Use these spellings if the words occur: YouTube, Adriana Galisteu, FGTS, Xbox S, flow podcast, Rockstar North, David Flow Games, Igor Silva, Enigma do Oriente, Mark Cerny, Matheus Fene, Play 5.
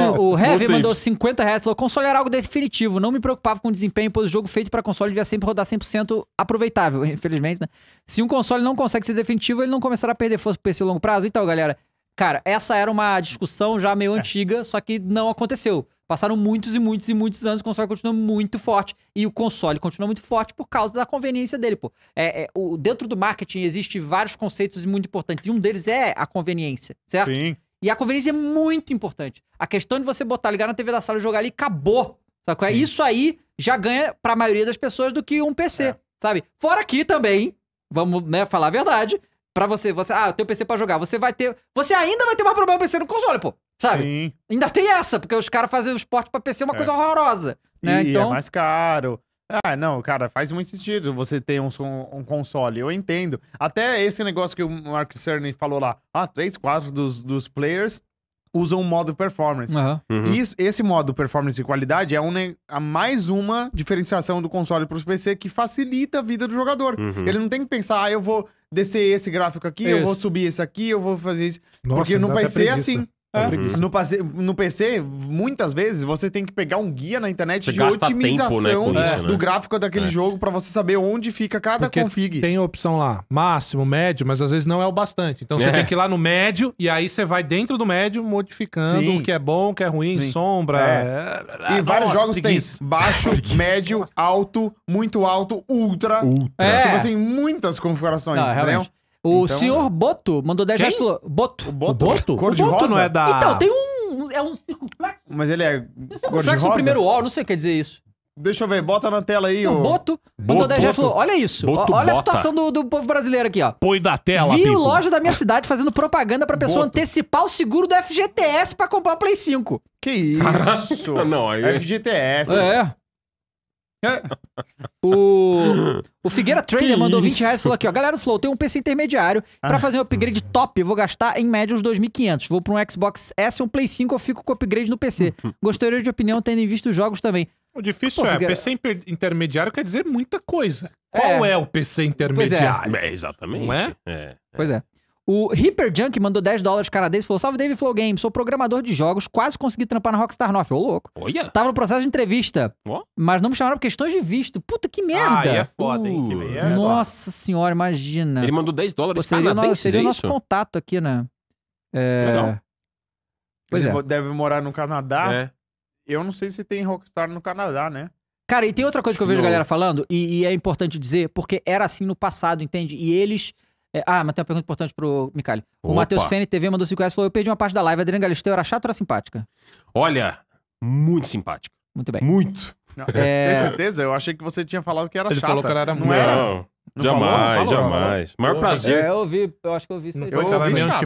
Ó, o Heavy mandou R$50, falou, console era algo definitivo, não me preocupava com o desempenho, pois o jogo feito para console devia sempre rodar 100% aproveitável, infelizmente, né? Se um console não consegue ser definitivo, ele não começará a perder força pro PC a longo prazo e tal, galera. Cara, essa era uma discussão já meio antiga, só que não aconteceu. Passaram muitos e muitos e muitos anos, o console continua muito forte. E o console continua muito forte por causa da conveniência dele, pô. Dentro do marketing existe vários conceitos muito importantes. E um deles é a conveniência, certo? Sim. E a conveniência é muito importante. A questão de você botar, ligar na TV da sala e jogar ali, acabou. Sabe qual é? Isso aí já ganha pra maioria das pessoas do que um PC, sabe? Fora aqui também, vamos falar a verdade... Pra você, ah, eu tenho PC pra jogar, você vai ter... Você ainda vai ter mais problema PC no console, pô, sabe? Sim. Ainda tem essa, porque os caras fazem o esporte pra PC é uma coisa horrorosa, né? E então... é mais caro. Ah, não, cara, faz muito sentido você ter um console, eu entendo. Até esse negócio que o Mark Cerny falou lá, ah, 3/4 dos players usam o modo performance. Uhum. E esse modo performance e qualidade é mais uma diferenciação do console para os PC que facilita a vida do jogador. Uhum. Ele não tem que pensar, ah, eu vou descer esse gráfico aqui, eu vou subir esse aqui, eu vou fazer isso. Nossa, porque no PC é assim. No PC, muitas vezes, você tem que pegar um guia na internet de otimização do gráfico daquele jogo pra você saber onde fica cada config. Tem a opção lá, máximo, médio, mas às vezes não é o bastante. Então você tem que ir lá no médio e aí você vai dentro do médio modificando o que é bom, o que é ruim, sombra. E vários jogos tem baixo, médio, alto, muito alto, ultra. Tipo assim, muitas configurações, entendeu? O então, senhor Boto mandou 10 reais. Boto. O Boto? Cor de rosa? Não é da... Então, tem um... É um circunflexo. Mas ele é cor de rosa? O primeiro O, não sei o que quer dizer isso. Deixa eu ver, bota na tela aí. O Boto mandou 10 reais e falou, olha isso. Olha a situação do povo brasileiro aqui, ó. Põe da tela, vi o loja da minha cidade fazendo propaganda pra pessoa antecipar o seguro do FGTS pra comprar o Play 5. Que isso? Não, aí... FGTS. O Figueira Trader mandou R$20 e falou aqui, ó, galera do Flow, tem um PC intermediário, pra fazer um upgrade top, vou gastar em média uns 2.500, vou pra um Xbox S, um Play 5, eu fico com upgrade no PC. Gostaria de opinião, tendo em vista os jogos também. O difícil Figueira... PC intermediário quer dizer muita coisa. Qual é o PC intermediário? Pois é. Exatamente. Não é? Pois é. O Hyper Junk mandou $10 canadenses, falou, salve David Flow Games, sou programador de jogos, quase consegui trampar na Rockstar North. Ô, louco. Olha. Tava no processo de entrevista, mas não me chamaram por questões de visto. Puta, que merda. Ah, é foda, hein? Que merda. Nossa senhora, imagina. Ele mandou $10 canadenses, seria o nosso contato aqui, né? Legal. Pois ele deve morar no Canadá. Eu não sei se tem Rockstar no Canadá, né? Cara, e tem outra coisa que eu vejo a galera falando, e é importante dizer, porque era assim no passado, entende? E eles... Ah, mas tem uma pergunta importante pro Micali. O Matheus Fene TV mandou R$5 e falou, eu perdi uma parte da live, a Adriana Galisteu era chata ou era simpática? Olha, muito simpática. Muito bem. Muito. Tem certeza? Eu achei que você tinha falado que era chata. Ele falou que ela era muito. Não, não, jamais, falou, jamais. Maior prazer. Eu acho que eu ouvi isso aí. Eu ouvi chata.